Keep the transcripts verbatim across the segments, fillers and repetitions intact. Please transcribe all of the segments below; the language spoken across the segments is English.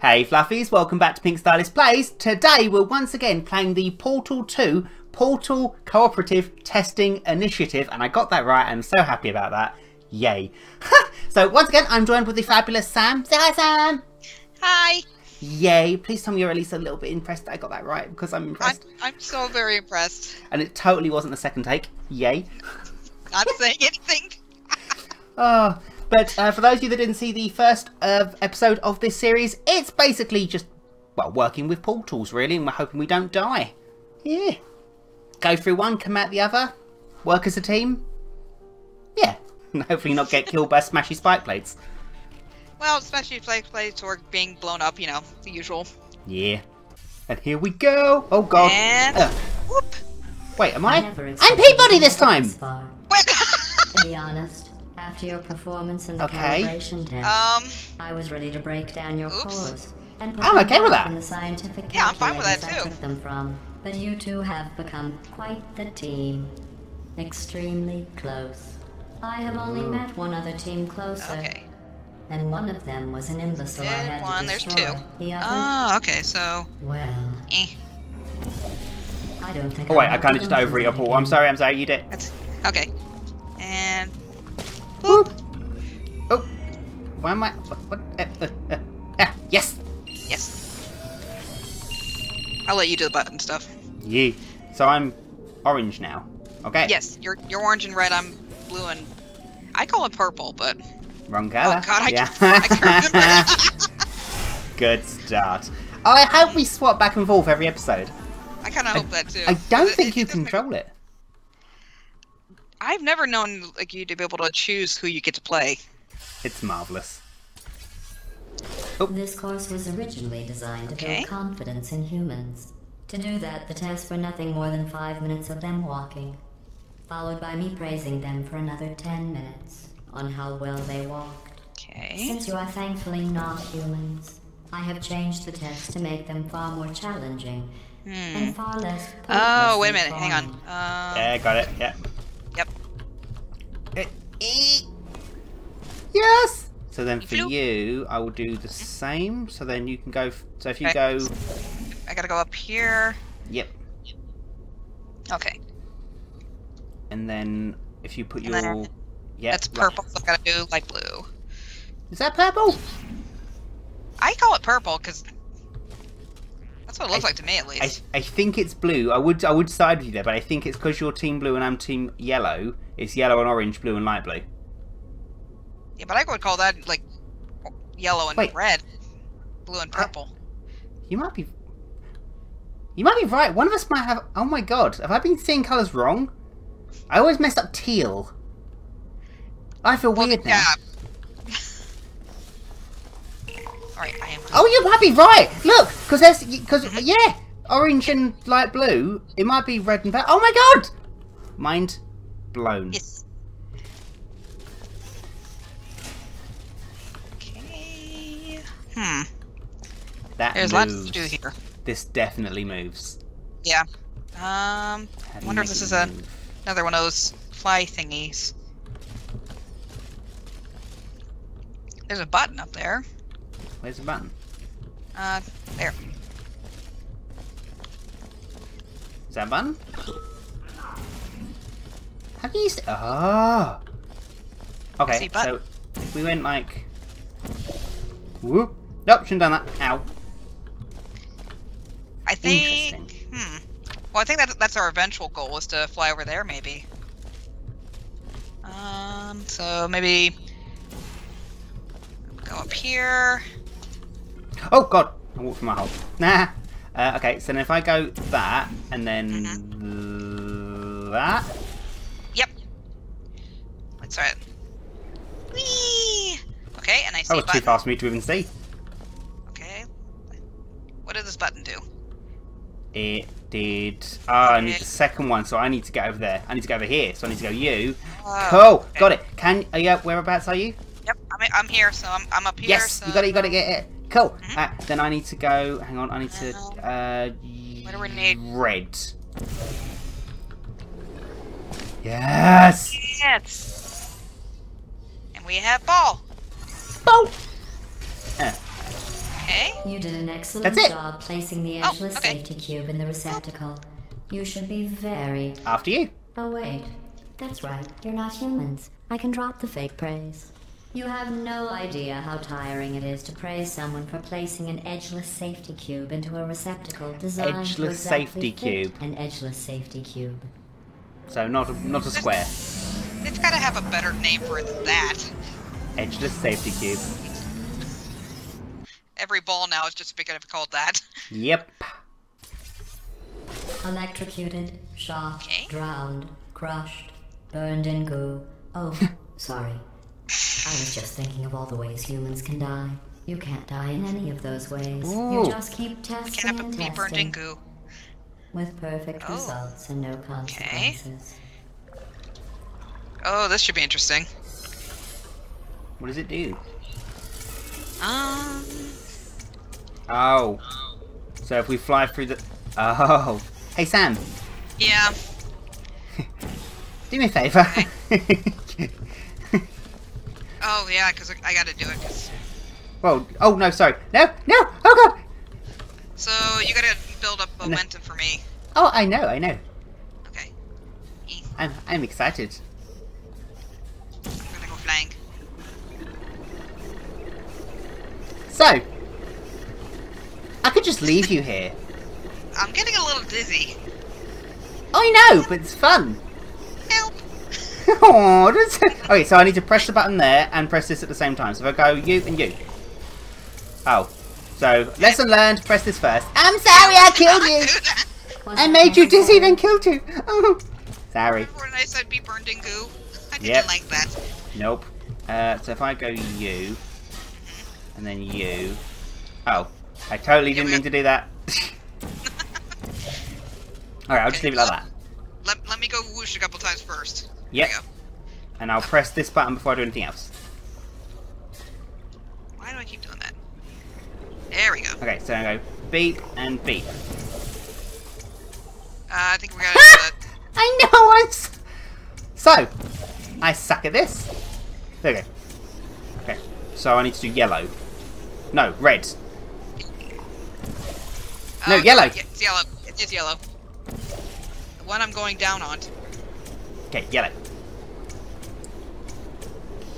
Hey Fluffies, welcome back to Pink Stylist Plays. Today we're once again playing the Portal two Portal Cooperative Testing Initiative, and I got that right, I'm so happy about that. Yay. So once again I'm joined with the fabulous Sam. Say hi Sam! Hi! Yay, please tell me you're at least a little bit impressed that I got that right, because I'm impressed. I'm, I'm so very impressed. And it totally wasn't the second take. Yay. Not saying anything. Oh... But uh, for those of you that didn't see the first uh, episode of this series, it's basically just, well, working with portals, really, and we're hoping we don't die. Yeah. Go through one, come out the other, work as a team. Yeah. And hopefully not get killed by smashy spike plates. Well, smashy spike plates or being blown up, you know, the usual. Yeah. And here we go. Oh, God. And... Uh. Whoop. Wait, am I? I'm P-body this time. Wait. To be honest. After your performance in the okay. calibration test, um, I was ready to break down your oops. cores and put I'm okay with that. The scientific yeah, I'm fine with that too. Them from, but you two have become quite the team, extremely close. I have only Ooh. met one other team closer, okay. and one of them was an imbecile. There's I had one, to destroy. There's two. The other, oh, okay, so. Well. Eh. I don't think. Oh wait, I kind of just over your ball. I'm sorry, I'm sorry, you did. That's okay, and. Boop. Oh, why am I? What? what uh, uh, uh, ah, yes, yes. I'll let you do the button stuff. Yeah. So I'm orange now. Okay. Yes, you're you're orange and red. I'm blue and I call it purple, but wrong color. Oh God, I, yeah. I can't remember. Good start. Oh, I hope we swap back and forth every episode. I kind of hope that too. I don't think you control it. I've never known like you to be able to choose who you get to play. It's marvelous. Oh. This course was originally designed okay. to build confidence in humans. To do that, the tests were nothing more than five minutes of them walking, followed by me praising them for another ten minutes on how well they walked. Okay. Since you are thankfully not humans, I have changed the tests to make them far more challenging hmm. and far less. Oh, wait a minute, hang on. Um... Yeah, I got it. Yeah. Yes! So then for you, I will do the same. So then you can go. F so if you okay. go. I gotta go up here. Yep. Okay. And then if you put and your. Yeah. That's purple, so I gotta do like blue. Is that purple? I call it purple because. That's what it looks I, like to me at least. I, I think it's blue. I would I would side with you there, but I think it's because you're team blue and I'm team yellow. It's yellow and orange, blue and light blue. Yeah, but I would call that like yellow and Wait. red, blue and purple. I, you might be. You might be right. One of us might have. Oh my God, have I been seeing colours wrong? I always mess up teal. I feel well, weird yeah. now. Right, I am oh, you might be right. Look, because there's, because mm-hmm. yeah, orange and light blue. It might be red and purple. Oh my God! Mind blown. Yes. Okay. Hmm. That there's moves. lots to do here. This definitely moves. Yeah. Um. I wonder if this is a, another one of those fly thingies. There's a button up there. Where's the button? Uh, there. Is that a button? Have you used it? Oh! Okay, so if we went like... Whoop! Nope, shouldn't have done that. Ow. I think... Interesting. Hmm. Well, I think that, that's our eventual goal, is to fly over there, maybe. Um, so maybe... Go up here... Oh God! I walked from my hole. Nah. Uh, okay, so then if I go that and then mm-hmm. that. Yep. Let's try it. Whee! Okay, and I see. Oh, it's too fast for me to even see. Okay. What did this button do? It did. Ah, oh, I need the second one, so I need to get over there. I need to go over here, so I need to go you. Oh, cool. Okay. Got it. Can are you? Whereabouts are you? Yep. I'm. I'm here. So I'm. I'm up here. Yes. So... You got it. You got to get it. Cool. Mm-hmm. uh, then I need to go. Hang on. I need to. Uh, what do we need? Red. Yes. Yes. And we have ball. Ball. Uh. Okay. You did an excellent job placing the Atlas oh, okay. safety cube in the receptacle. You should be very... After you. Oh, wait. That's right. You're not humans. I can drop the fake praise. You have no idea how tiring it is to praise someone for placing an edgeless safety cube into a receptacle designed edgeless to exactly safety cube. An edgeless safety cube. So not a, not a square. It's gotta have a better name for it than that. Edgeless safety cube. Every ball now is just gonna be called that. Yep. Electrocuted, shocked, okay. drowned, crushed, burned in goo. Oh, sorry. I was just thinking of all the ways humans can die. You can't die in any of those ways. Ooh. You just keep testing and testing. Be burned in goo. With perfect oh. results and no consequences. Okay. Oh, this should be interesting. What does it do? Um. Oh. So if we fly through the... Oh. Hey, Sam. Yeah? Do me a favor. Okay. Oh, yeah, because I gotta do it. Cause... Whoa. Oh, no, sorry. No, no! Oh, God! So, you gotta build up momentum no. for me. Oh, I know, I know. Okay. E. I'm, I'm excited. I'm gonna go flying. So, I could just leave you here. I'm getting a little dizzy. I know, but it's fun. Help! Oh, that's... Okay, so I need to press the button there and press this at the same time. So if I go you and you. Oh. So, lesson learned, press this first. I'm sorry I killed you! I made you dizzy, then killed you! Oh. Sorry. When I said be burned in goo, I didn't yep. like that. Nope. Uh, so if I go you, and then you... Oh. I totally didn't mean to do that. Alright, I'll just leave it like that. Let, let me go whoosh a couple times first. Yep. And I'll press this button before I do anything else. Why do I keep doing that? There we go. Okay, so I go beep and beep. Uh, I think we're gonna do that. I know, I s So, I suck at this. There we go. Okay, so I need to do yellow. No, red. No, uh, yellow. It's yellow. It is yellow. The one I'm going down on. Okay, yellow.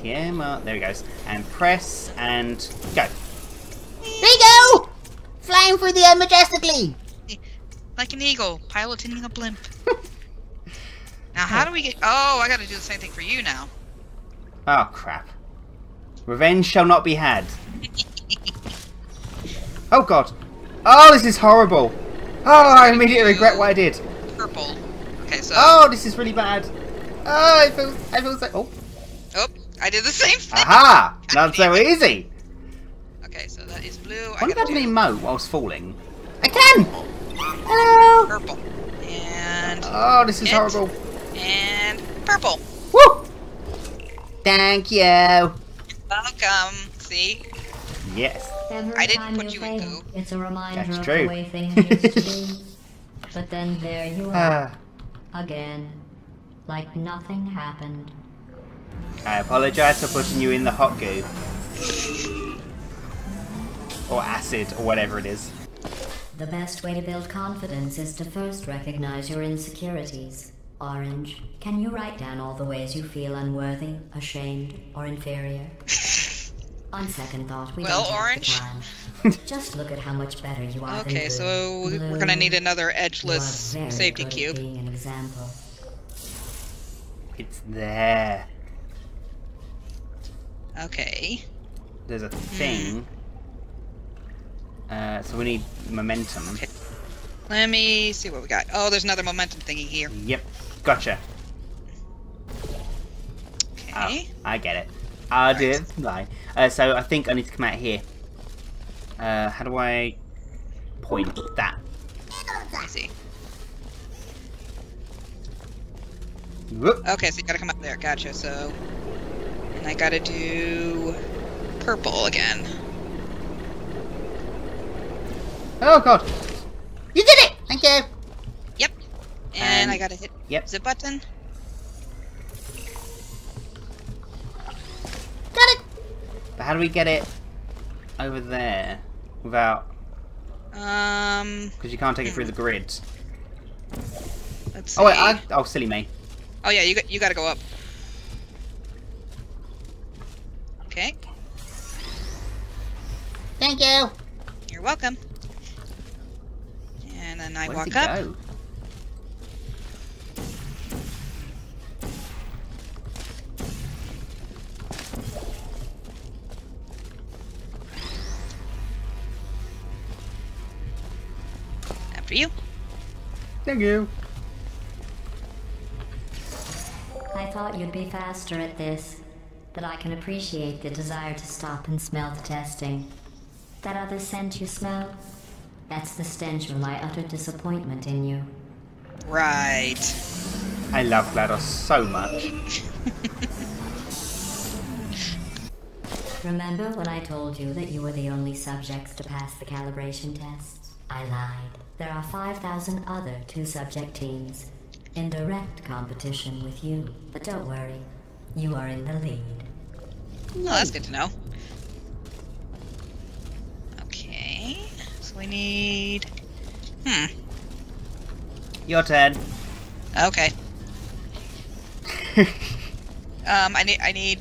Come on. There he goes. And press and go. There you go! Flying through the air majestically! Like an eagle, piloting a blimp. Now, how do we get... Oh, I gotta do the same thing for you now. Oh, crap. Revenge shall not be had. Oh, God. Oh, this is horrible. Oh, I immediately regret what I did. Purple. Okay, so... Oh, this is really bad. Oh, it feels... It feels like... Oh. Oh, I did the same thing. Aha! Not so easy. Okay, so that is blue. What about me emote whilst falling? I can! Hello! Purple. And... Oh, this is and, horrible. And... Purple. Woo! Thank you. Welcome. See? Yes. Every I didn't put you, you in goo. It's a reminder That's of true. the way things used to be. But then there you are. Uh. Again. Like nothing happened. I apologize for putting you in the hot goo. Or acid, or whatever it is. The best way to build confidence is to first recognize your insecurities. Orange, can you write down all the ways you feel unworthy, ashamed, or inferior? On second thought, we well, don't orange. Have the time. Just look at how much better you are. Okay, than so blue. We're gonna need another edgeless you are very safety good cube. At being an example. It's there. Okay. There's a thing. Mm. Uh, so we need momentum. Okay. Let me see what we got. Oh, there's another momentum thingy here. Yep. Gotcha. Okay. Oh, I get it. I did lie. Uh, so I think I need to come out here. Uh, how do I point that? Easy. Whoop. Okay, so you gotta come up there. Gotcha. So, and I gotta do purple again. Oh God! You did it! Thank you. Yep. And, and I gotta hit yep. the button. Got it! But how do we get it over there? without? Um. Because you can't take it through the grids. Let's see. Oh wait! I, oh silly me. Oh yeah, you got, you got to go up. Okay. Thank you. You're welcome. And then I Where walk up. Go? After you. Thank you. I thought you'd be faster at this, but I can appreciate the desire to stop and smell the testing. That other scent you smell? That's the stench of my utter disappointment in you. Right. I love GLaDOS so much. Remember when I told you that you were the only subjects to pass the calibration test? I lied. There are five thousand other two-subject teams in direct competition with you. But don't worry, you are in the lead. Oh, that's good to know. We need... Hmm. Your turn. Okay. um, I need I need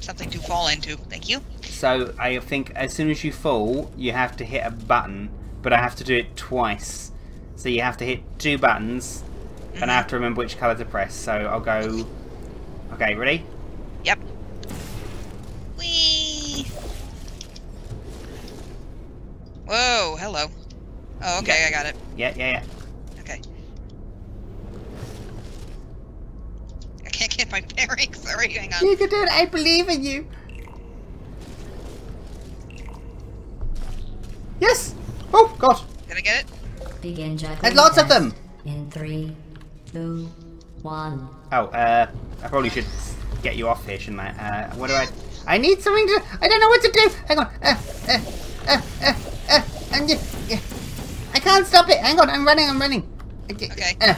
something to fall into. Thank you. So I think as soon as you fall, you have to hit a button, but I have to do it twice. So you have to hit two buttons, mm-hmm. and I have to remember which colour to press. So I'll go. Okay, ready? Yep. Whee! Whoa, hello. Oh, okay, I got it. Yeah, yeah, yeah. Okay. I can't get my bearings. Sorry, hang on. You can do it. I believe in you. Yes! Oh, God. Did I get it? Begin juggling. There's lots of them. In three, two, one. Oh, uh, I probably should get you off here, shouldn't I? Uh, what do I... I need something to... I don't know what to do. Hang on. Uh, uh, uh, uh. Uh, I'm just, yeah. I can't stop it. Hang on, I'm running, I'm running. Okay. Uh,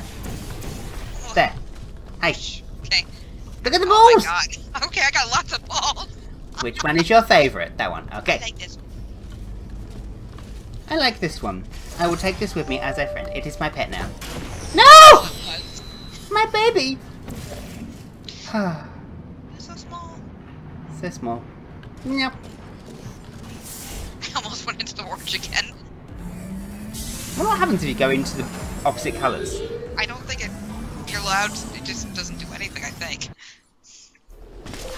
there. Hey. Okay. Look at the balls. Oh my God. Okay, I got lots of balls. Which one is your favorite? That one. Okay. I like this. I like this one. I will take this with me as a friend. It is my pet now. No! My baby. It's so small. So small. Yep. Almost went into the orange again. Well, what happens if you go into the opposite colours? I don't think it, you're allowed. It just doesn't do anything, I think.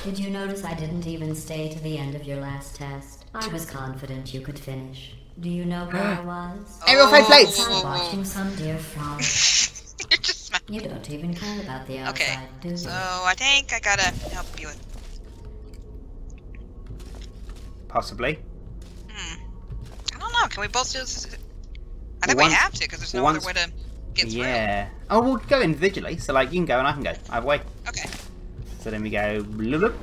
Did you notice I didn't even stay to the end of your last test? I was confident you could finish. Do you know where I was? Aerial five plates! Oh, oh, oh. Watching some dear frog. You're just smacking. You don't even care about the outside, okay. do you? So I think I gotta help you with... Possibly. Can we both do this? I think well, we once, have to, because there's no once, other way to get through. Yeah. Oh, we'll go individually. So, like, you can go and I can go. Either way. Okay. So then we go bloop bloop.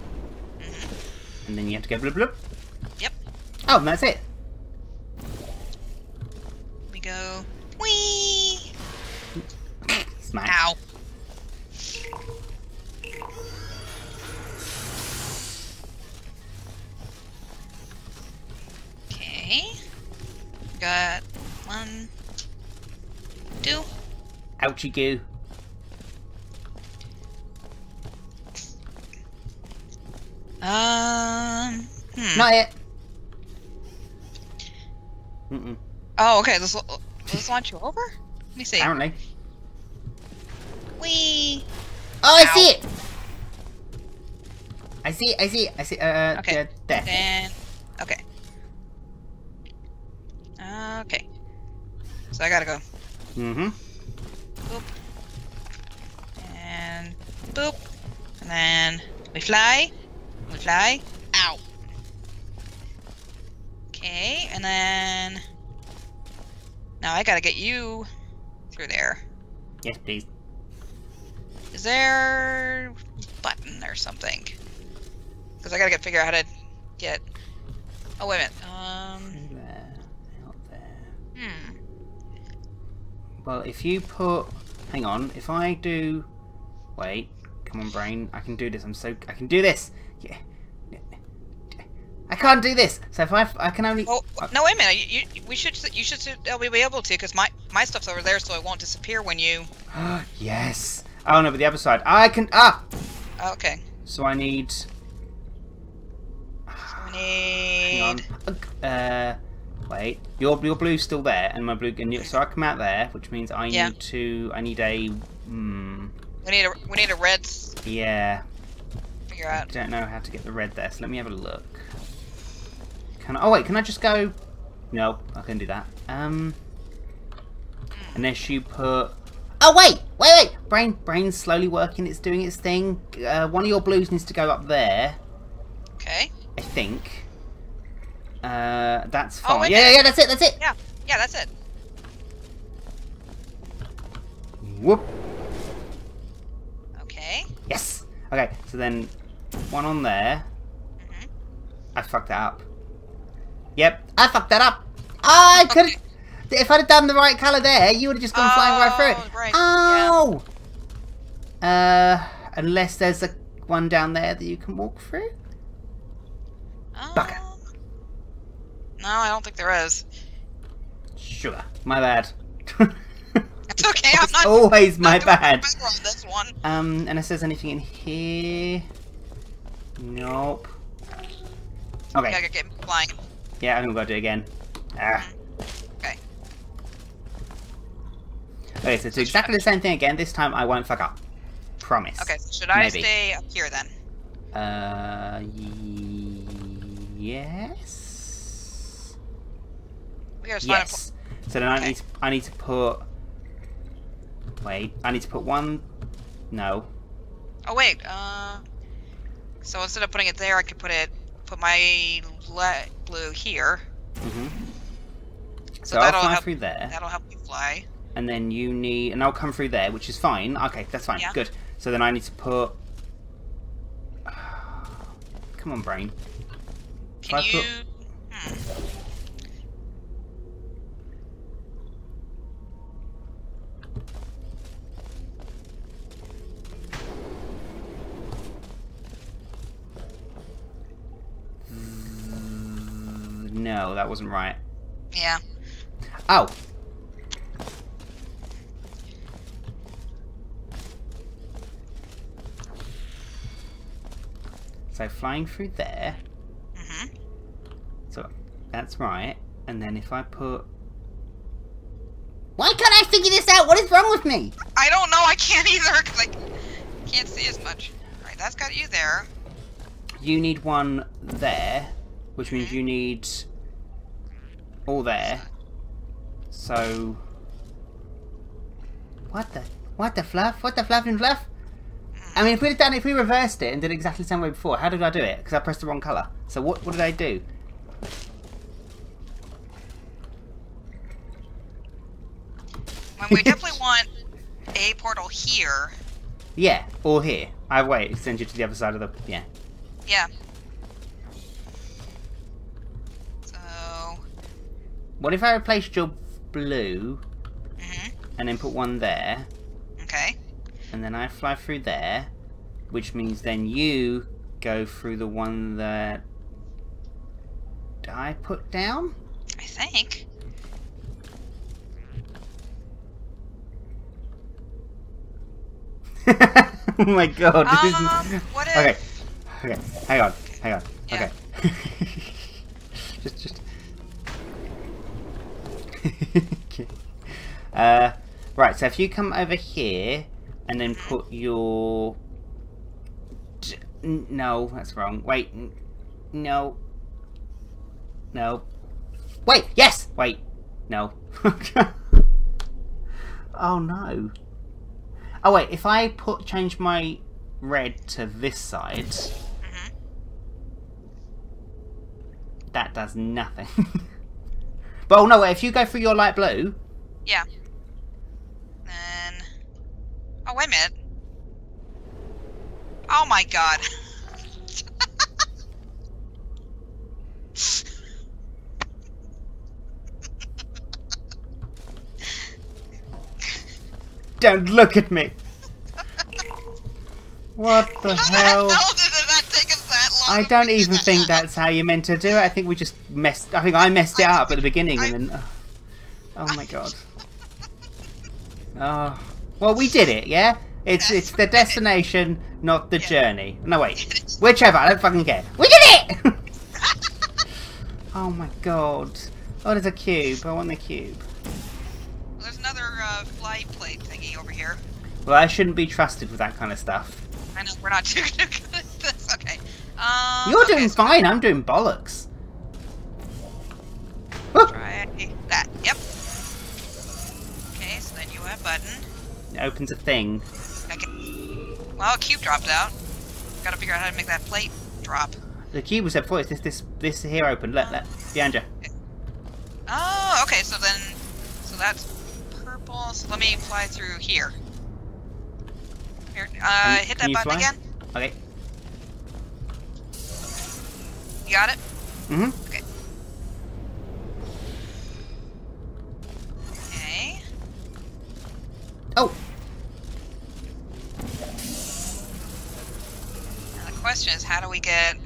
Mm-hmm. And then you have to go bloop bloop. Yep. Oh, and that's it. We go. Whee! Smash. Ow. Got one, two. Ouchie goo. Um. Hmm. Not it. Mm-mm. Oh, okay. This will this launch you over? Let me see. Apparently. Wee. Oh, I Ow. see it. I see. I see. I see. Uh. Okay. There. Then. Okay. Okay. So I gotta go. Mm-hmm. Boop. And boop. And then we fly. We fly. Ow. Okay, and then now I gotta get you through there. Yes, please. Is there a button or something? Because I gotta get figure out how to get Oh wait a minute. Um Hmm. Well, if you put... Hang on, if I do... Wait, come on brain, I can do this, I'm so... I can do this! Yeah. I can't do this. So if I I can only. Well, no, wait a minute. You, you we should you should be able to, because my my stuff's over there, so it won't disappear when you. Yes. Oh no, but the other side. I can. Ah. Okay. So I need. So I need. Hang on. Uh, wait. Your your blue's still there, and my blue. And your, so I come out there, which means I yeah. need to. I need a. Hmm. We need a we need a red. Yeah. Figure out. I don't know how to get the red there, so let me have a look. Can I, oh wait, can I just go? No, I can do that. Um, unless you put. Oh wait, wait, wait. Brain, brain's slowly working. It's doing its thing. Uh, one of your blues needs to go up there. Okay. I think. Uh, that's fine. Oh, yeah, yeah, yeah, that's it, that's it. Yeah, yeah, that's it. Whoop. Okay. Yes. Okay, so then one on there. Mm-hmm. I fucked that up. Yep, I fucked that up. I could okay. If I'd have done the right colour there, you would have just gone oh, flying right through it. Right. Oh! Yeah. Uh, unless there's a one down there that you can walk through? Um, Bugger. No, I don't think there is. Sugar. My bad. It's okay, I'm not. It's always my not bad. On this one. Um, unless there's anything in here. Nope. Okay. Yeah, I gotta get flying. Yeah, I'm gonna go do it again. Ah. Okay. Okay, so do so exactly I... the same thing again. This time I won't fuck up. Promise. Okay, so should I Maybe. stay up here then? Uh, yes. We gotta yes. A... So then okay. I need to, I need to put. Wait, I need to put one. No. Oh wait. Uh. So instead of putting it there, I could put it. Put my le blue here. Mm-hmm. So, so that'll I'll fly help, through there. That'll help you fly. And then you need, and I'll come through there, which is fine. Okay, that's fine. Yeah. Good. So then I need to put. Come on, brain. Can if you? I put... hmm. No, that wasn't right. Yeah. Oh. So flying through there. Mm-hmm. So that's right. And then if I put. Why can't I figure this out? What is wrong with me? I don't know. I can't either because I can't see as much. All right, that's got you there. You need one there. Which means you need all there. So what the what the fluff? What the fluff and fluff? I mean, if we'd done if we reversed it and did it exactly the same way before, how did I do it? Because I pressed the wrong colour. So what what did I do? Well, we definitely want a portal here. Yeah, or here. I wait. Send you to the other side of the yeah. Yeah. What if I replaced your blue mm-hmm. and then put one there? Okay. And then I fly through there, which means then you go through the one that I put down? I think. Oh my god. Um, this is... what if... Okay. Okay. Hang on. Hang on. Yeah. Okay. just, just. uh, right, so if you come over here and then put your D no, that's wrong. Wait, no, no. Wait, yes. Wait, no. Oh no. Oh wait, if I put change my red to this side, mm-hmm. that does nothing. But oh no, wait, if you go through your light blue. Yeah. Then. Oh, wait a minute. Oh my god. Don't look at me. What the hell? How the hell did that take us that I don't even think that's how you're meant to do it. I think we just messed. I think I messed it up at the beginning, and then. Oh my god. Oh. Well, we did it, yeah. It's it's the destination, not the journey. No wait, whichever. I don't fucking care. We did it. Oh my god. Oh, there's a cube. I want the cube. There's another uh, fly plate thingy over here. Well, I shouldn't be trusted with that kind of stuff. I know, we're not too good at this. Okay. Um, You're okay, doing so fine, I'm doing bollocks. Try that. Yep. Okay, so then you have a button. It opens a thing. Okay. Well, a cube dropped out. Gotta figure out how to make that plate drop. The cube was at four. It's this, this, this here open. Let, let, behind you. Oh, okay. So then, so that's purple. So let me fly through here. Here, uh, hit that button again. Okay. You got it? Mm-hmm. Okay. Okay. Oh. Now the question is, how do we get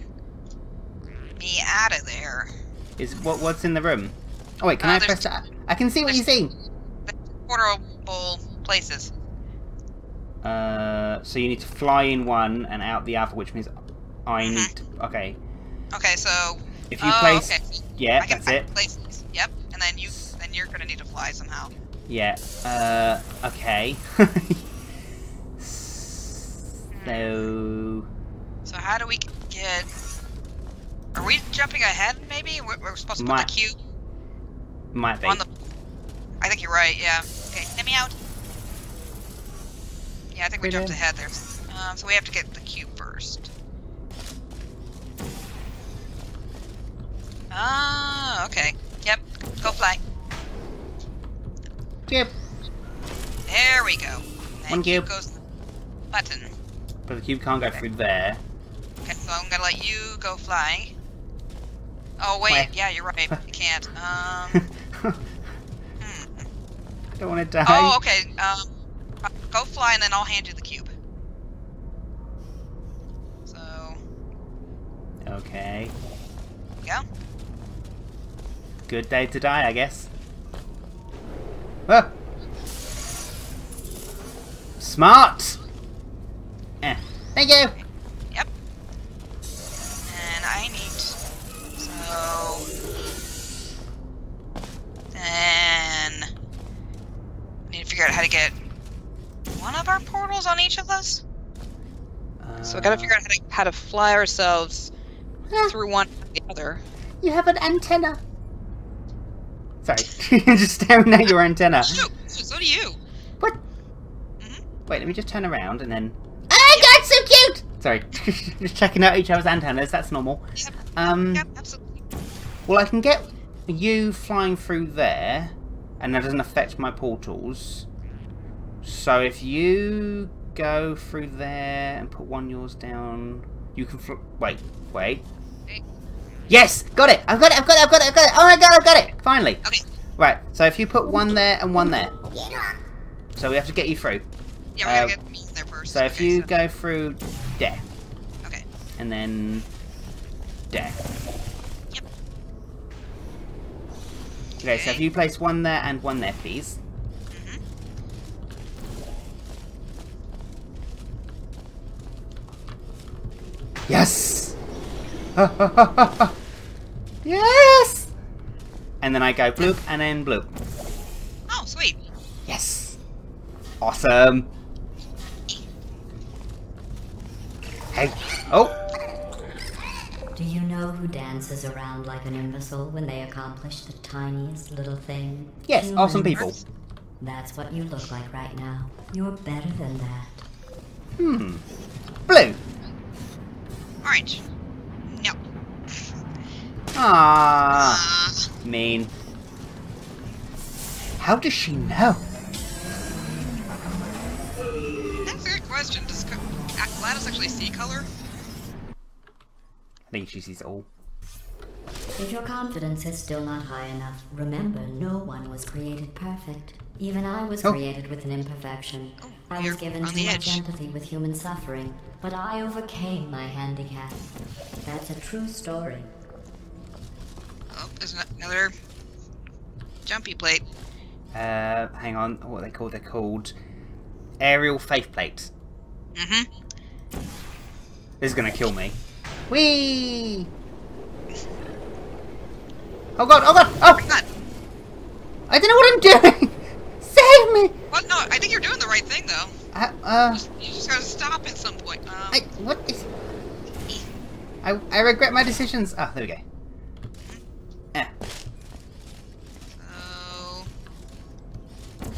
me out of there? Is what what's in the room? Oh wait, can uh, I press that? I can see what you're seeing. Portable places. Uh, so you need to fly in one and out the other, which means I mm-hmm. need. To, okay. Okay, so if you oh, place, okay. yeah, I can, that's I can it. Place these. Yep, and then you then you're gonna need to fly somehow. Yeah. Uh. Okay. So. So how do we get? Are we jumping ahead, maybe? We're, we're supposed to put might, the cube? Might be. On the... I think you're right, yeah. Okay, let me out. Yeah, I think we, we jumped did. ahead there. Um, so we have to get the cube first. Ah, okay. Yep, go fly. Cube. There we go. And One cube. cube goes to the button. But the cube can't go okay. through there. Okay, so I'm gonna let you go fly. Oh wait, Where? yeah, you're right. You can't. Um. hmm. I don't want to die. Oh, okay. Um, go fly, and then I'll hand you the cube. So. Okay. Yeah. Good day to die, I guess. Ah. Smart. Eh. Thank you. Yep. And I need. So then I need to figure out how to get one of our portals on each of those. Uh, so we gotta figure out how to, how to fly ourselves yeah. through one to the other. You have an antenna. Sorry, you're just staring at your antenna. Shoot, so do you. What? Mm-hmm. Wait, let me just turn around and then. Oh my god, so cute! Sorry, just checking out each other's antennas, that's normal. Yep. Um, yep, absolutely. Well, I can get you flying through there, and that doesn't affect my portals. So if you go through there and put one yours down, you can fl- wait, wait. Okay. Yes! Got it! I've got it, I've got it, I've got it, I've got it! Oh my god, I've got it! Finally! Okay. Right, so if you put one there and one there. So we have to get you through. Yeah, we uh, gotta get me in there first. So okay, if you so. go through there. Okay. And then there. Yep. Okay, okay, so if you place one there and one there, please. Mm-hmm. Yes! Yes! And then I go bloop and then bloop. Oh, sweet. Yes. Awesome. Hey. Oh. Do you know who dances around like an imbecile when they accomplish the tiniest little thing? Yes, Humans. awesome people. That's what you look like right now. You're better than that. Hmm. Blue. Orange. No. Ah. Uh. Mean. How does she know? That's a good question. Does GLaDOS actually see color? I think she sees it all. If your confidence is still not high enough, remember no one was created perfect. Even I was oh. created with an imperfection. Oh, I was given too much empathy with human suffering, but I overcame my handicap. That's a true story. Oh, there's another jumpy plate. Uh, hang on. What are they called? They're called aerial faith plates. Mm-hmm. This is gonna kill me. Whee! Oh god! Oh god! Oh god! I don't know what I'm doing. Save me! Well, no, I think you're doing the right thing though. Uh, uh, you, just, you just gotta stop at some point. Um, I what is? I I regret my decisions. Ah, oh, there we go. Yeah. So,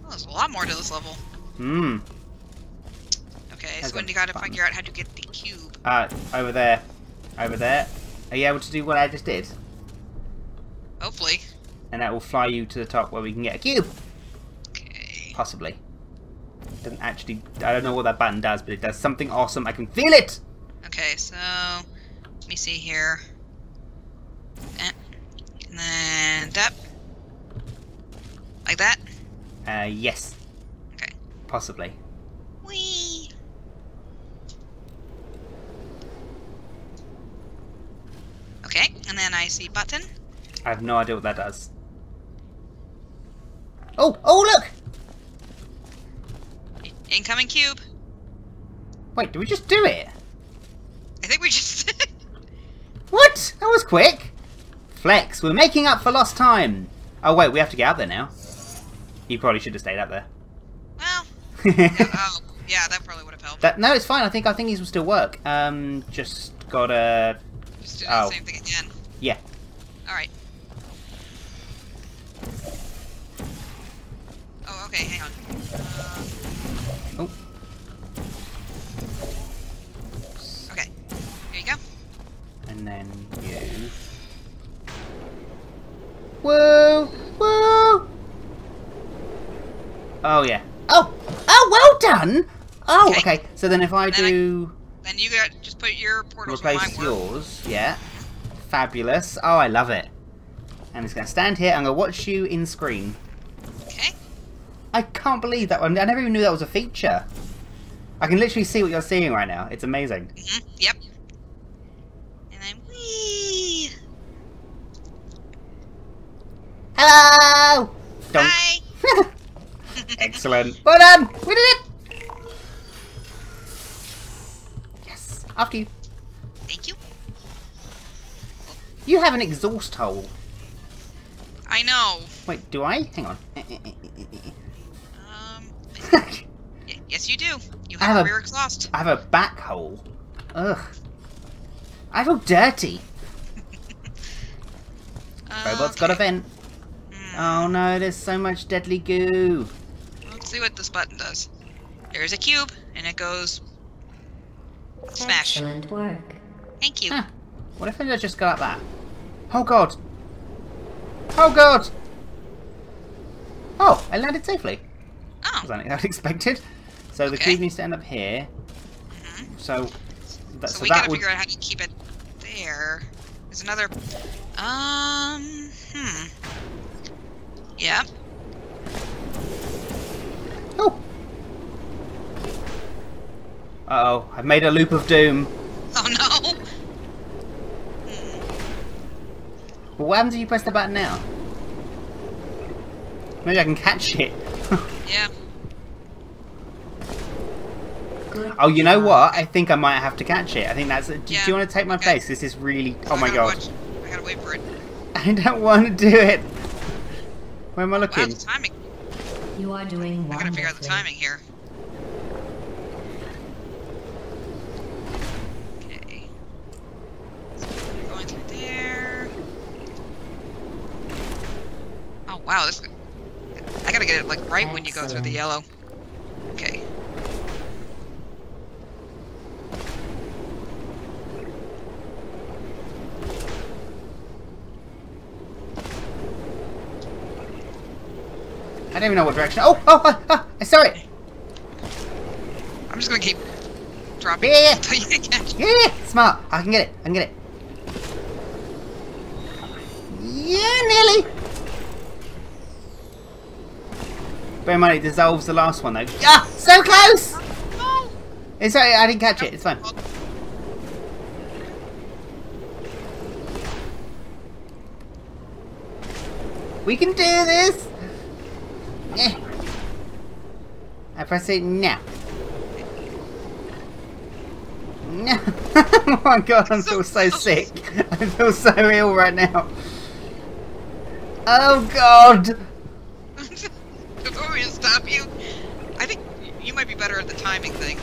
well, there's a lot more to this level. Hmm. Okay, so when you gotta figure out how to get the cube. Ah, uh, over there, over there. Are you able to do what I just did? Hopefully. And that will fly you to the top where we can get a cube. Okay. Possibly. It doesn't actually. I don't know what that button does, but it does something awesome. I can feel it. Okay, so let me see here. And then that. Like that. Uh, yes. Okay. Possibly. Whee. Okay, and then I see button. I have no idea what that does. Oh! Oh, look! Incoming cube. Wait, did we just do it? I think we just did it. What? That was quick. Flex, we're making up for lost time. Oh wait, we have to get up there now. You probably should have stayed up there. Well. Yeah, oh, yeah, that probably would have helped. That, no, it's fine. I think I think these will still work. Um, just gotta. Just do oh. the same thing again. Yeah. All right. Oh, okay, hang on. Uh... Oh. Okay, here you go. And then you... Whoa! Whoa! Oh, yeah. Oh! Oh, well done! Oh, okay, okay. So then if I then do... I... Then you got just put your portals on my Replace yours, world. Yeah. Fabulous. Oh, I love it. And it's going to stand here. I'm going to watch you in screen. Okay. I can't believe that one. I never even knew that was a feature. I can literally see what you're seeing right now. It's amazing. Mm-hmm. Yep. And I'm wee. Hello. Donk. Hi. Excellent. Well done. We did it. Yes. After you. Thank you. You have an exhaust hole. I know. Wait, do I? Hang on. Um. Yes, you do. You have, have a rear exhaust. I have a back hole. Ugh. I feel dirty. uh, Robot's okay. got a vent. Mm. Oh no, there's so much deadly goo. Let's see what this button does. There's a cube, and it goes... Smash. Excellent work. Thank you. Huh. What if I just go like that? Oh god! Oh god! Oh, I landed safely. Oh. That was unexpected. So okay. the cube needs to end up here. Mm-hmm. So, that, so, so we that gotta would... figure out how to keep it there. There's another. Um. Hmm. Yeah. Oh. Uh oh! I've made a loop of doom. Oh no! But what happens if you press the button now? Maybe I can catch it. Yeah. Good oh, you know job. What? I think I might have to catch it. I think that's. A, do, yeah. do you want to take my okay. place? This is really. Oh I my god. Watch. I gotta wait for it. I don't want to do it. Where am I looking? Wow, the timing. You are doing well. I gotta figure out the timing here. Okay. So we're going through there. Oh wow, this I gotta get it like right Excellent. When you go through the yellow. Okay. I don't even know what direction. Oh, oh, oh, oh I saw it! I'm just gonna keep dropping yeah. until you can catch it. Yeah, smart. I can get it, I can get it. again, really? Bear in mind, it dissolves the last one, though. Ah! So close! No! It's okay, I didn't catch it. It's fine. We can do this! Yeah. I press it now. No. Oh my god, I feel so sick. I feel so ill right now. Oh god! Don't worry, I'll stop you. I think you might be better at the timing thing.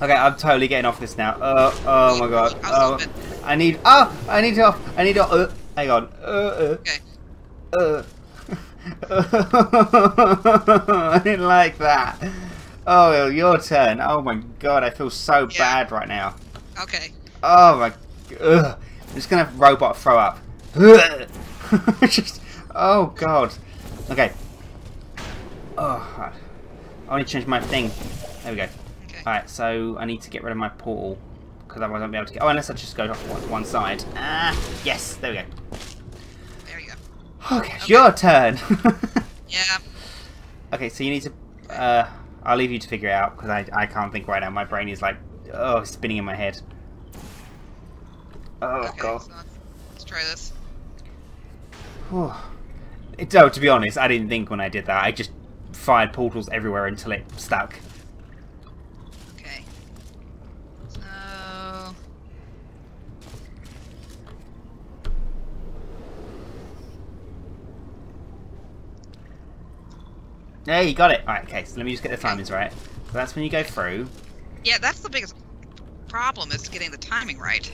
Okay, I'm totally getting off this now. Oh, oh my god. Oh, I need. Oh, I need to. I need to. Uh, hang on. Uh, uh, okay. Uh. I didn't like that. Oh, your turn. Oh my god, I feel so yeah. bad right now. Okay. Oh my. Ugh. I'm just gonna robot throw up. Just. Oh god. Okay. Oh, right. I need to change my thing. There we go. Okay. Alright, so I need to get rid of my portal. Because otherwise I won't be able to get. Oh, unless I just go off one, one side. Ah, yes, there we go. There we go. Okay, okay. It's your turn. Yeah. Okay, so you need to. Uh, I'll leave you to figure it out because I, I can't think right now. My brain is like, oh, spinning in my head. Oh, okay, god. So let's try this. Whew. It, oh, to be honest, I didn't think when I did that. I just fired portals everywhere until it stuck. Okay. So. Yeah, you got it. Alright, okay, so let me just get the timings right. So that's when you go through. Yeah, that's the biggest problem, is getting the timing right.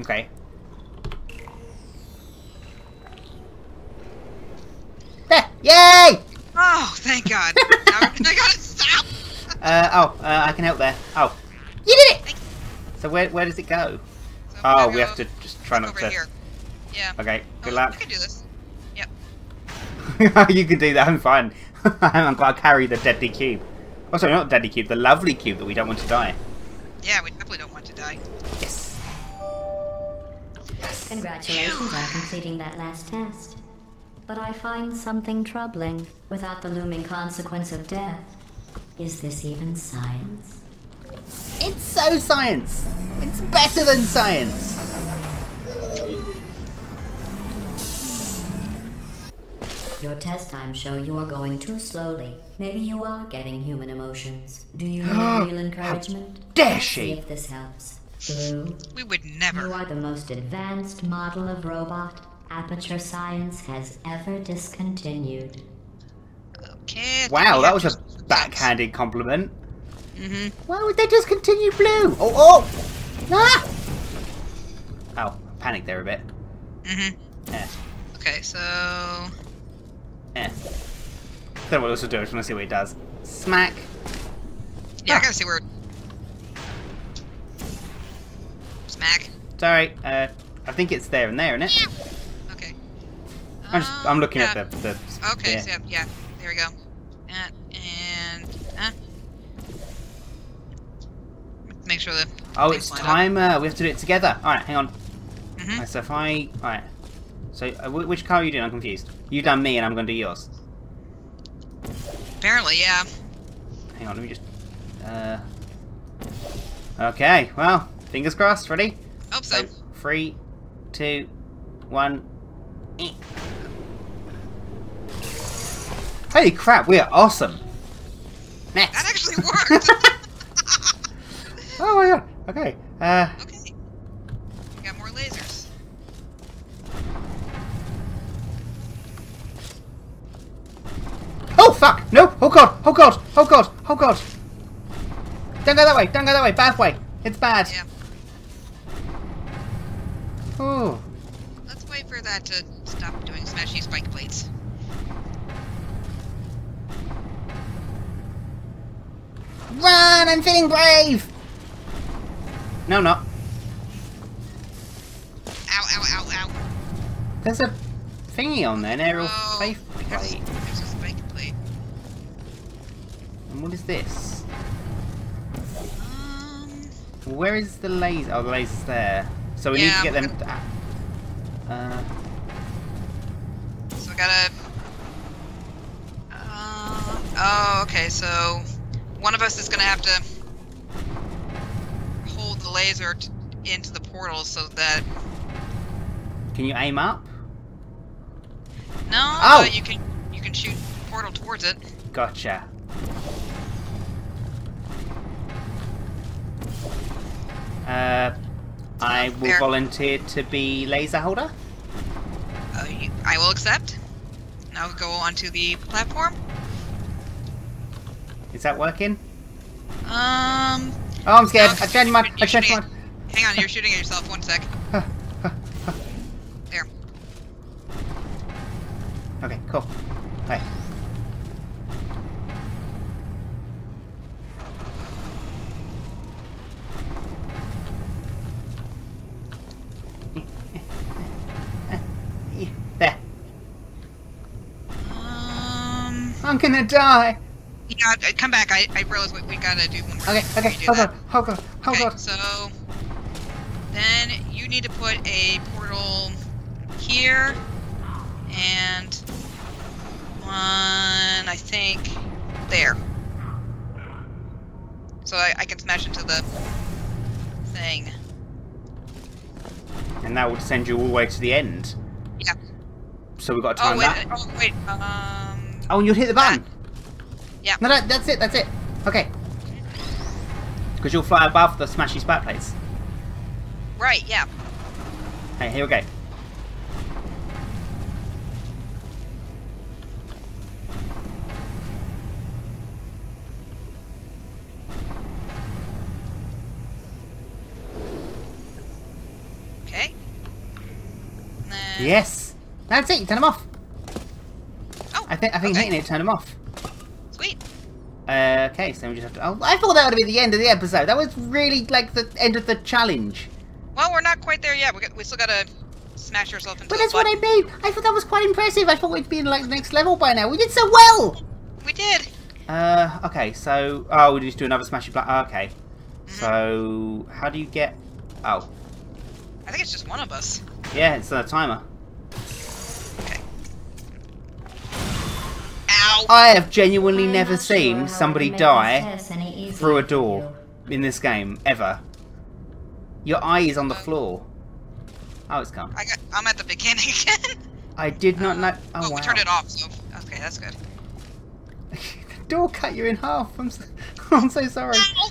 Okay. Yay! Oh, thank God. Now I gotta stop! Uh, oh, uh, I can help there. Oh. You did it! Thanks. So where, where does it go? So oh, we go have to just try not to... Here. Yeah. Okay, good oh, luck. I can do this. Yep. You can do that, I'm fine. I'm glad I carry the deadly cube. Oh, sorry, not deadly cube, the lovely cube that we don't want to die. Yeah, we definitely don't want to die. Yes. Yes. Congratulations on completing that last test. But I find something troubling without the looming consequence of death. Is this even science? It's so science! It's better than science! Your test times show you are going too slowly. Maybe you are getting human emotions. Do you need real encouragement? How dare she! Let's see if this helps. Blue, we would never. You are the most advanced model of robot Aperture Science has ever discontinued. Okay. Wow, that was a backhanded compliment. Mm-hmm. Why would they discontinue Blue? Oh, oh! Ah! Oh, I panicked there a bit. Mm-hmm. Yeah. Okay, so... Yeah. I don't know what else to do, I just want to see what it does. Smack. Yeah, ah. I gotta see where... Smack. Sorry, uh, I think it's there and there, isn't it? Yeah. I'm, just, I'm looking yeah. at the... the okay, yeah. So yeah, there we go. And... and uh, make sure the... Oh, it's timer! We have to do it together! Alright, hang on. Mm-hmm. All right, so if I... Alright. So, uh, which car are you doing? I'm confused. You've done me and I'm going to do yours. Apparently, yeah. Hang on, let me just... Uh... Okay, well, fingers crossed. Ready? Hope so. So three, two, one... Eek. Holy crap, we are awesome! Next. That actually worked! Oh my god, okay. Uh, okay. We got more lasers. Oh fuck! No! Oh god! Oh god! Oh god! Oh god! Don't go that way! Don't go that way! Bad way! It's bad! Yeah. Oh. Let's wait for that to stop doing smashy spike plates. Run! I'm feeling brave! No, I'm not. Ow, ow, ow, ow. There's a thingy on there, an aerial oh, plate. There's, there's a spike plate. And what is this? Um... Where is the laser? Oh, the laser's there. So we yeah, need to get them... Gonna... Uh, so we gotta... Uh, oh, okay, so one of us is gonna have to hold the laser t into the portal so that... Can you aim up? No, oh! But you can, you can shoot the portal towards it. Gotcha. Uh, I will Fair. volunteer to be laser holder. Uh, you, I will accept. Now go onto the platform. Is that working? Um. Oh, I'm scared. No, I changed mine. I changed mine. Hang on, you're shooting at yourself. One sec. There. Okay. Cool. Hey. I'm gonna die! Yeah, come back. I, I realize we, we gotta do one more. Okay, okay, hold on, hold on, hold on. Okay, so then you need to put a portal here and one, I think, there. So I, I can smash into the thing. And that would send you all the way to the end? Yeah. So we've got to time oh, wait, that? Oh, wait, um... Oh, and you'd hit the button. Yeah. No, that, that's it. That's it. Okay. Because you'll fly above the smashy spark plates. Right. Yeah. Hey, here we go. Okay. Then... Yes. That's it. You turn them off. I think I think okay. hitting it turned them off. Sweet. Uh, okay, so we just have to. Oh, I thought that would be the end of the episode. That was really like the end of the challenge. Well, we're not quite there yet. We got, we still gotta smash ourselves into. But that's what I mean. I thought that was quite impressive. I thought we'd be in like the next level by now. We did so well. We did. Uh, okay, so oh, we just do another smashy black. Oh, okay. Mm-hmm. So how do you get? Oh. I think it's just one of us. Yeah, it's a timer. I have genuinely I'm never seen sure somebody die through a door in this game, ever. Your eye is on the floor. Oh, it's gone. I got, I'm at the beginning again. I did not uh, know. Oh, well, wow. We turned it off, so... Okay, that's good. The door cut you in half. I'm so, I'm so sorry. No.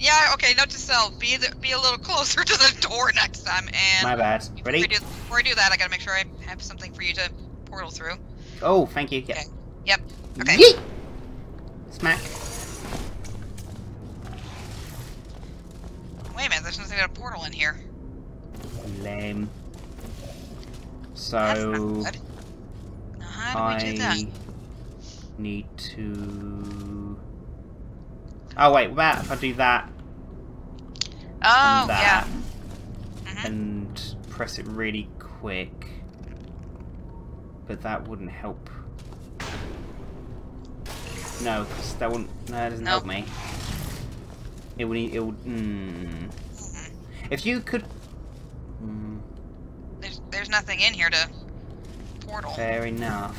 Yeah, okay, note to self. Be, the, be a little closer to the door next time. And my bad. Ready? Before I, do, before I do that, I gotta make sure I have something for you to portal through. Oh, thank you. Yeah. Okay. Yep. Okay. Yeet! Smack. Wait a minute, there's nothing but a portal in here. Lame. So... That's not good. Now how do we do that? I need to... Oh wait, what about if I do that? Oh, and that, yeah. Mm-hmm. And press it really quick. But that wouldn't help. No, because that wouldn't. No, that doesn't nope. help me. It would. It would. Mm. Mm-mm. If you could. Mm. There's, there's nothing in here to portal. Fair enough.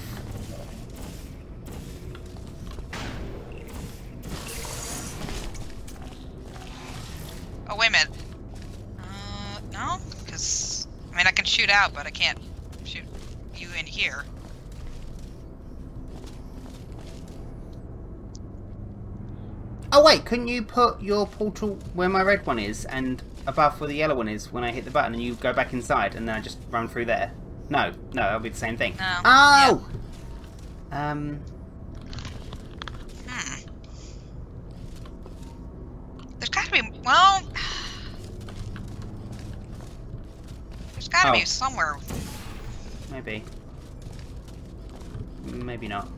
Oh wait a minute. Uh, no, because I mean I can shoot out, but I can't shoot you in here. Oh wait, couldn't you put your portal where my red one is and above where the yellow one is when I hit the button and you go back inside and then I just run through there? No, no, that'll be the same thing. No. Oh! Yeah. Um... Hmm. There's gotta be... Well... There's gotta oh. be somewhere. Maybe. Maybe not.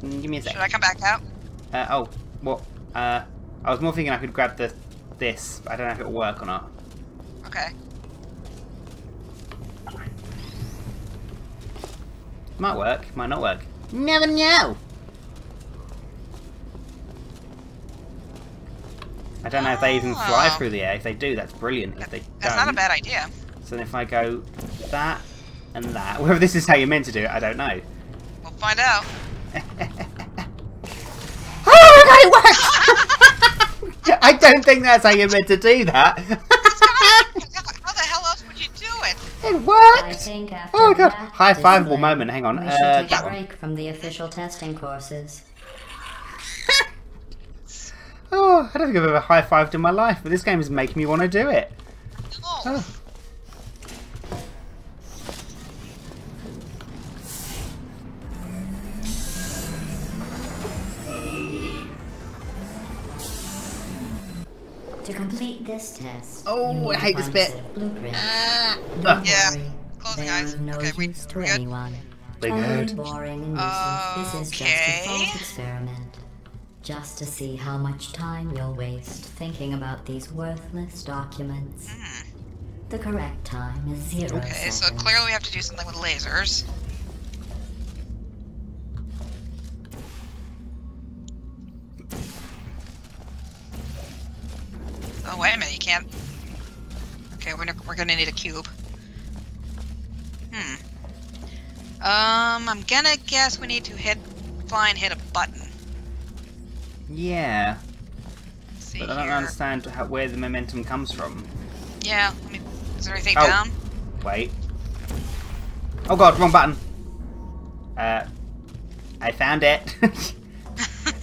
Give me a sec. Should I come back out? Uh, oh, what? Uh, I was more thinking I could grab the this, but I don't know if it'll work or not. Okay. Might work, might not work. Never know! I don't know if they even fly through the air. If they do, that's brilliant. If they don't, that's not a bad idea. It's So then if I go that and that, whether this is how you're meant to do it, I don't know. We'll find out. Oh, no, it worked! I don't think that's how you're meant to do that. How the hell else would you do it? It worked! I think after oh, God. High-fiveable moment. Hang on. We should uh, take a break one. from the official testing courses. Oh, I don't think I've ever high-fived in my life, but this game is making me want to do it. Oh. Oh. To complete this test, oh, I hate this bit. Ah. Uh. Yeah, closing eyes. No okay, we, we're good. We're good. Uh, this is okay. Just a false experiment, just to see how much time you'll waste thinking about these worthless documents. Mm. The correct time is zero. Okay, seconds. So clearly we have to do something with lasers. Oh, wait a minute, you can't... Okay, we're, we're gonna need a cube. Hmm. Um, I'm gonna guess we need to hit... fly and hit a button. Yeah. Let's see but I don't here. understand how, where the momentum comes from. Yeah, let me... Is there anything oh. down? Wait. Oh god, wrong button! Uh... I found it!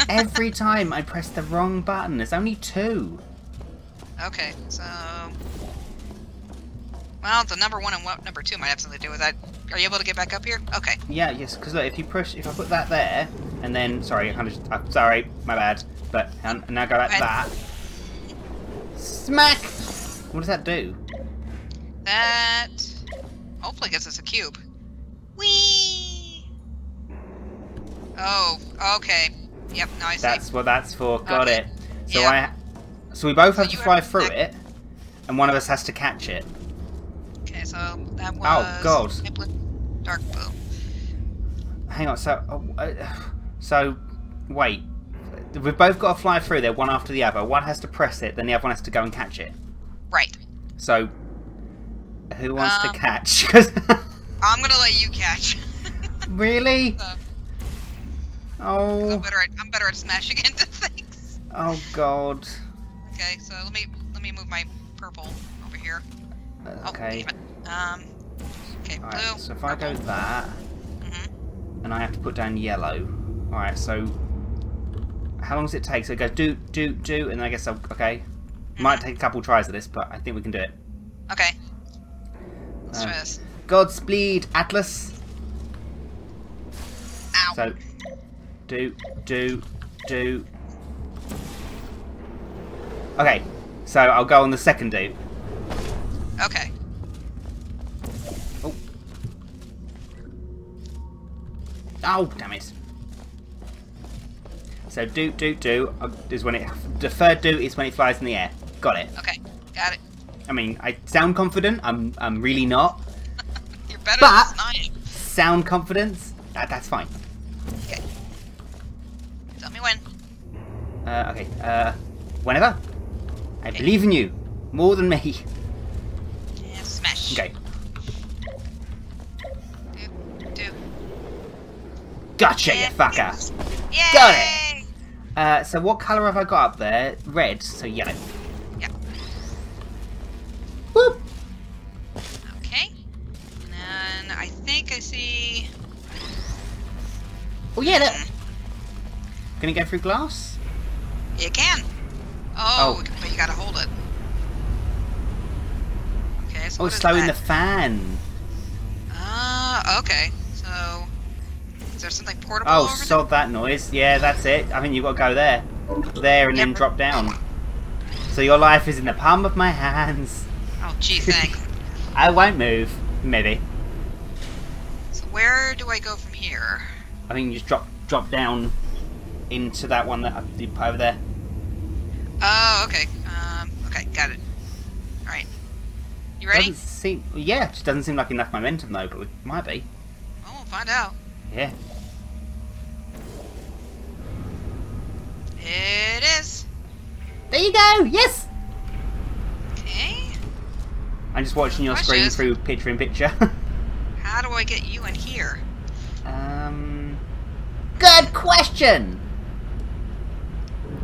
Every time I press the wrong button, there's only two! Okay, so... Well, the number one and what number two might have something to do with that. Are you able to get back up here? Okay. Yeah, yes, because look, if you push... If I put that there, and then... Sorry, I kind of... I'm sorry, my bad. But and now go back to that. Smack! What does that do? That... Hopefully gets us a cube. Whee! Oh, okay. Yep, now I see. That's what that's for. Got okay. it. So yeah. I... So we both so have to fly through it, and one of us has to catch it. Okay, so that was... Oh, God. Dark blue. Hang on, so... Oh, uh, so, wait. We've both got to fly through there, one after the other. One has to press it, then the other one has to go and catch it. Right. So, who wants um, to catch? I'm going to let you catch. Really? So, oh. I'm better, at, I'm better at smashing into things. Oh, God. Okay, so let me let me move my purple over here. Okay. Oh, um. Okay. All right, blue. So if purple. I go that, mm-hmm. and I have to put down yellow. All right. So how long does it take? So it goes do do do, and I guess I'll, okay. Mm-hmm. Might take a couple tries of this, but I think we can do it. Okay. Let's um, try this. Godspeed, Atlas. Ow. So do do do. Okay, so I'll go on the second do. Okay. Oh. Oh, damn it. So do, do, do is when it... The third do is when it flies in the air. Got it. Okay, got it. I mean, I sound confident. I'm I'm really not. You're better than science. But sound confidence, that, that's fine. Okay. Tell me when. Uh, okay, uh, whenever. I believe in you more than me. Yeah, smash. Okay. Do, do. Gotcha, yeah. You fucker. Yay. Got it. Uh, so what colour have I got up there? Red, so yellow. Yeah. Whoop. Okay. And then I think I see. Oh yeah. Look. Gonna go through glass? You can. Oh, oh, but you gotta hold it. Okay, so. Oh, slowing the fan. Ah, uh, okay. So, is there something portable? Oh, stop that noise. Yeah, that's it. I think you've got to go there. There and yep. then drop down. So, your life is in the palm of my hands. Oh, gee, thanks. I won't move. Maybe. So, where do I go from here? I think you just drop, drop down into that one that I did over there. Oh, okay. Um, okay, got it. Alright. You ready? Doesn't seem, yeah, it just doesn't seem like enough momentum, though, but it might be. Oh, we'll find out. Yeah. It is! There you go! Yes! Okay. I I'm just watching your Questions. Screen through picture in picture. How do I get you in here? Um. Good question.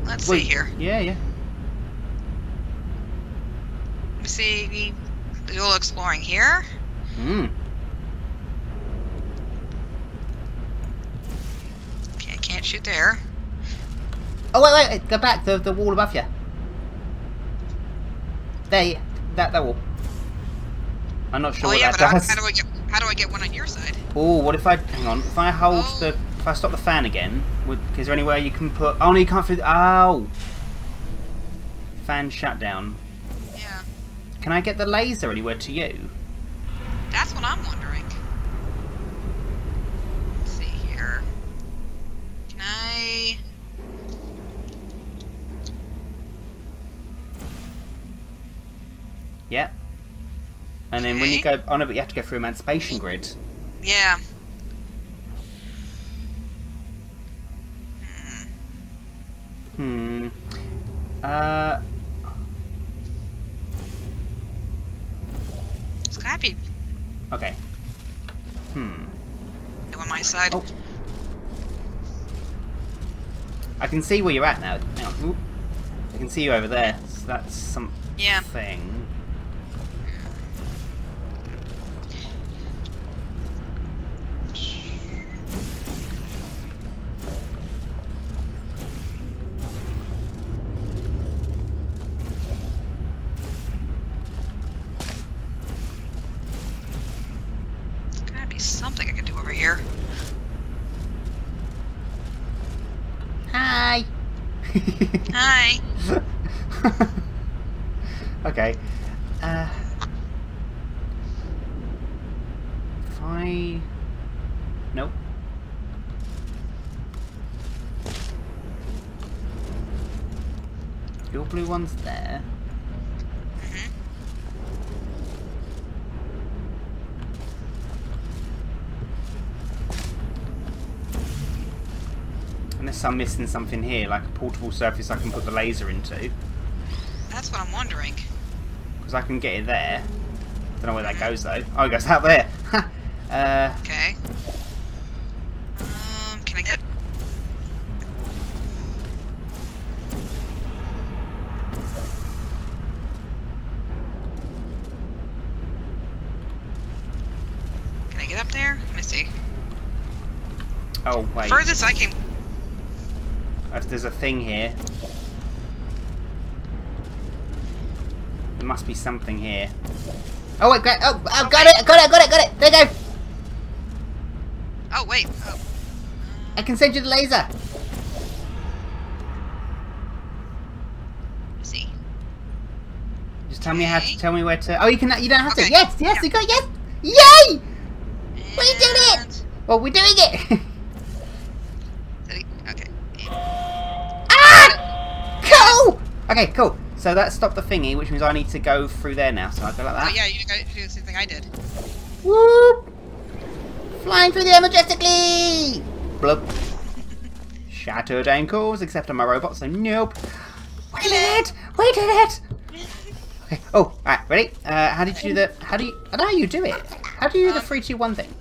Let's Wait, see here. Yeah, yeah. Let me see. You're exploring here. Hmm. Okay, can't shoot there. Oh wait, wait, go back. The the wall above you. There, that that wall. I'm not sure oh, what yeah, that but does. How, how do I get? How do I get one on your side? Oh, what if I hang on? If I hold oh. the, if I stop the fan again, would, is there anywhere you can put? Oh no, you can't fit. Oh, fan shut down. Yeah. Can I get the laser anywhere to you? That's what I'm wondering. Let's see here. Can I? Yeah. And then okay. when you go on, oh, but you have to go through Emancipation Grid. Yeah. Hmm. Uh. It's crappy. Okay. Hmm. Go on my side. Oh. I can see where you're at now. Now I can see you over there. So that's something. Yeah. Something I can do over here. Hi. Hi. Okay. Uh, if I... Nope. Your blue one's there. I'm missing something here, like a portable surface I can put the laser into. That's what I'm wondering. Because I can get it there. Don't know where that goes though. Oh, it goes out there. uh, okay. Um, can I get? Can I get up there? Let me see. Oh wait. Furthest I can. If there's a thing here. There must be something here. Oh wait, great. Oh, I've oh, got wait. it, got it, got it, got it. There you go. Oh wait. Oh. I can send you the laser. Let's see. Just tell okay. me how to tell me where to. Oh, you can. You don't have okay. to. Yes, yes, yeah. you got it. Yes. Yay! And... We did it. Well, we're doing it. Okay, cool. So that stopped the thingy, which means I need to go through there now. So I go like that. Oh yeah, you go do the same thing I did. Whoop! Flying through the air majestically. Blub. Shattered ankles, except on my robot. So nope. We did it! We did it! Okay. Oh, all right. Ready? Uh, how did you do the? How do you? I don't know how you do it. How do you do um, the three, two, one thing?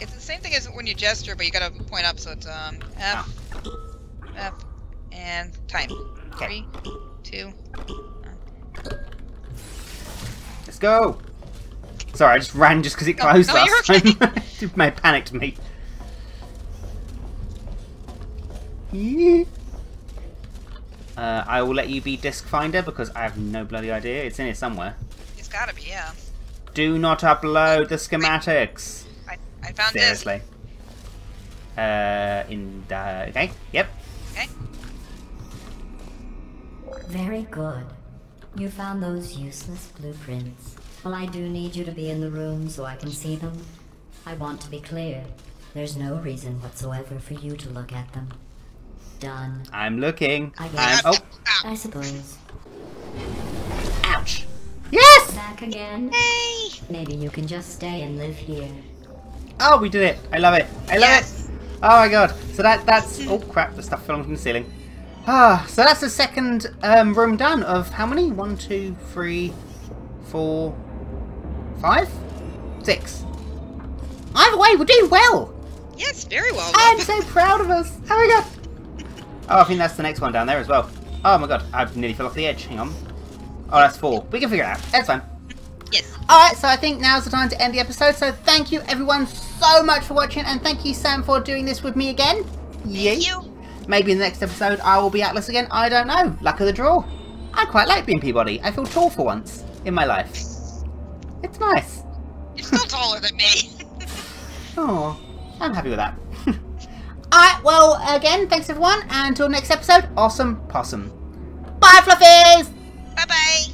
It's the same thing as when you gesture, but you gotta point up. So it's um F, oh. F, and time. Okay. Three. Two. Let's go! Sorry, I just ran just because it no, closed no, last time. Okay. It may have panicked me. Yeah. Uh, I will let you be Disc Finder because I have no bloody idea. It's in here somewhere. It's gotta be, yeah. Do not upload the schematics! I, I found it. Seriously. Uh, in the... Okay, yep. Okay. Very good. You found those useless blueprints. Well, I do need you to be in the room so I can see them. I want to be clear. There's no reason whatsoever for you to look at them. Done. I'm looking. I guess. I'm, oh. I suppose. Ouch. Yes! Back again. Hey! Maybe you can just stay and live here. Oh, we did it. I love it. I love yes. it. Oh my god. So that that's... Oh crap, the stuff fell from the ceiling. Ah, so that's the second um, room done of how many? One, two, three, four, Five? Six. Either way, we're doing well! Yes, very well. I'm so proud of us! How we got? Oh, I think that's the next one down there as well. Oh my god, I nearly fell off the edge. Hang on. Oh, that's four. We can figure it out. That's fine. Yes. Alright, so I think now's the time to end the episode. So thank you everyone so much for watching, and thank you, Sam, for doing this with me again. Yeah. Thank you. Maybe in the next episode I will be Atlas again. I don't know. Luck of the draw. I quite like being P-body. I feel tall for once in my life. It's nice. You're still taller than me. Oh, I'm happy with that. Alright, well, again, thanks everyone, and until next episode, awesome possum. Bye, fluffies! Bye-bye!